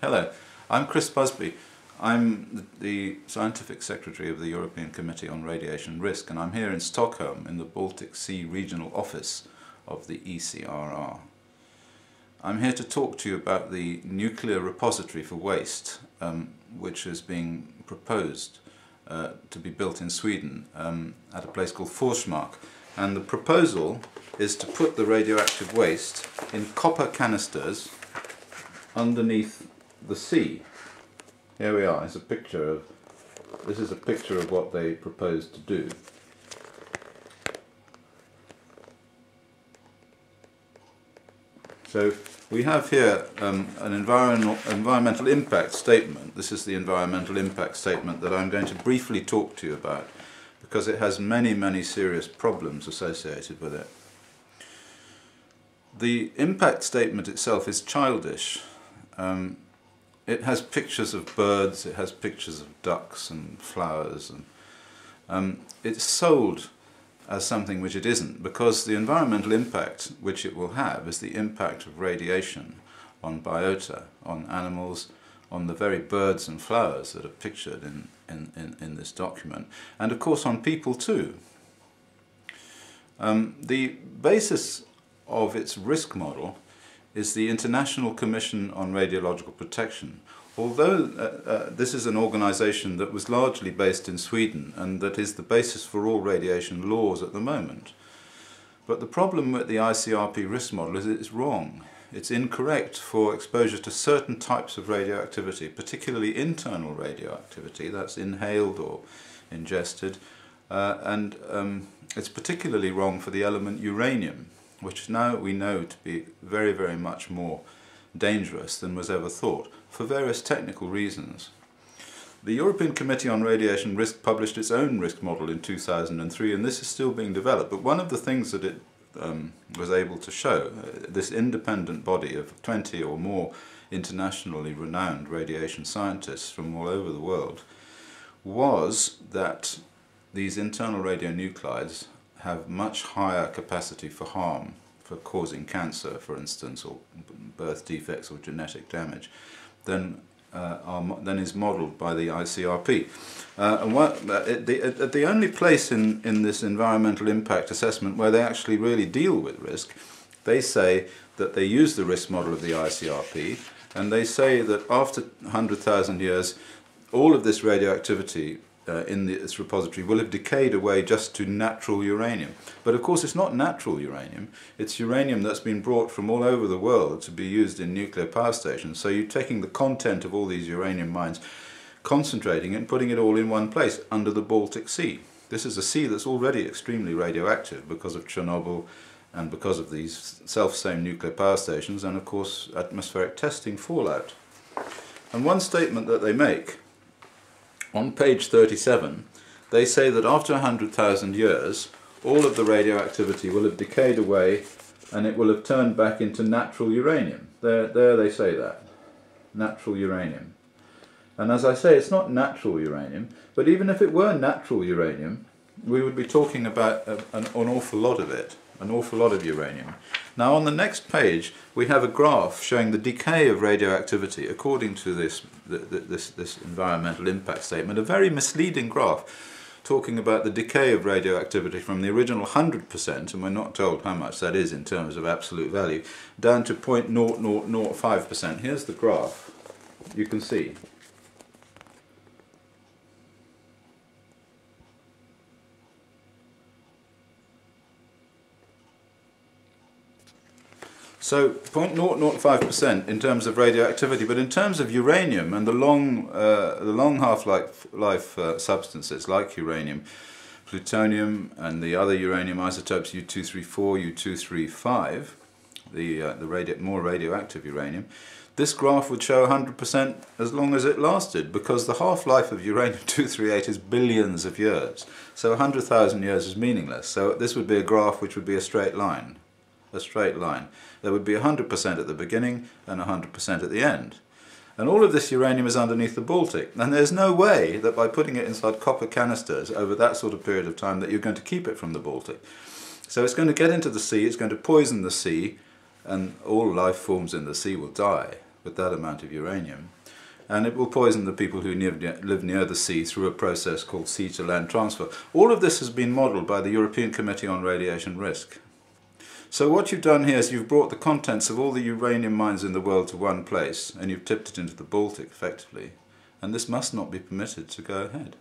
Hello, I'm Chris Busby. I'm the Scientific Secretary of the European Committee on Radiation Risk, and I'm here in Stockholm in the Baltic Sea Regional Office of the ECRR. I'm here to talk to you about the nuclear repository for waste, which is being proposed to be built in Sweden at a place called Forsmark. And the proposal is to put the radioactive waste in copper canisters underneath the sea. Here we are. It's a picture of. This is a picture of what they propose to do. So we have here an environmental impact statement. This is the environmental impact statement that I'm going to briefly talk to you about, because it has many, many serious problems associated with it. The impact statement itself is childish. It has pictures of birds, it has pictures of ducks and flowers, and it's sold as something which it isn't, because the environmental impact which it will have is the impact of radiation on biota, on animals, on the very birds and flowers that are pictured in this document, and of course on people too. The basis of its risk model is the International Commission on Radiological Protection. Although this is an organisation that was largely based in Sweden and that is the basis for all radiation laws at the moment. But the problem with the ICRP risk model is it's wrong. It's incorrect for exposure to certain types of radioactivity, particularly internal radioactivity, that's inhaled or ingested, and it's particularly wrong for the element uranium, which now we know to be very, very much more dangerous than was ever thought, for various technical reasons. The European Committee on Radiation Risk published its own risk model in 2003, and this is still being developed, but one of the things that it was able to show, this independent body of 20 or more internationally renowned radiation scientists from all over the world, was that these internal radionuclides have much higher capacity for harm, for causing cancer, for instance, or birth defects or genetic damage, than is modelled by the ICRP. And the only place in this environmental impact assessment where they actually really deal with risk, they say that they use the risk model of the ICRP, and they say that after 100,000 years, all of this radioactivity in its repository will have decayed away just to natural uranium. But of course it's not natural uranium, it's uranium that's been brought from all over the world to be used in nuclear power stations. So you're taking the content of all these uranium mines, concentrating it and putting it all in one place under the Baltic Sea. This is a sea that's already extremely radioactive because of Chernobyl and because of these self-same nuclear power stations and of course atmospheric testing fallout. And one statement that they make on page 37, they say that after 100,000 years, all of the radioactivity will have decayed away and it will have turned back into natural uranium. There they say that. Natural uranium. And as I say, it's not natural uranium, but even if it were natural uranium, we would be talking about an awful lot of it, an awful lot of uranium. Now on the next page, we have a graph showing the decay of radioactivity according to this environmental impact statement, a very misleading graph talking about the decay of radioactivity from the original 100%, and we're not told how much that is in terms of absolute value, down to 0.0005%. Here's the graph. You can see. So 0.005% in terms of radioactivity, but in terms of uranium and the long half-life substances like uranium, plutonium and the other uranium isotopes U-234, U-235, the more radioactive uranium, this graph would show 100% as long as it lasted, because the half-life of uranium-238 is billions of years. So 100,000 years is meaningless. So this would be a graph which would be a straight line. A straight line. There would be 100% at the beginning and 100% at the end. And all of this uranium is underneath the Baltic. And there's no way that by putting it inside copper canisters over that sort of period of time that you're going to keep it from the Baltic. So it's going to get into the sea, it's going to poison the sea, and all life forms in the sea will die. with that amount of uranium, and it will poison the people who live near the sea through a process called sea-to-land transfer. All of this has been modelled by the European Committee on Radiation Risk. So what you've done here is you've brought the contents of all the uranium mines in the world to one place, and you've tipped it into the Baltic, effectively, and this must not be permitted to go ahead.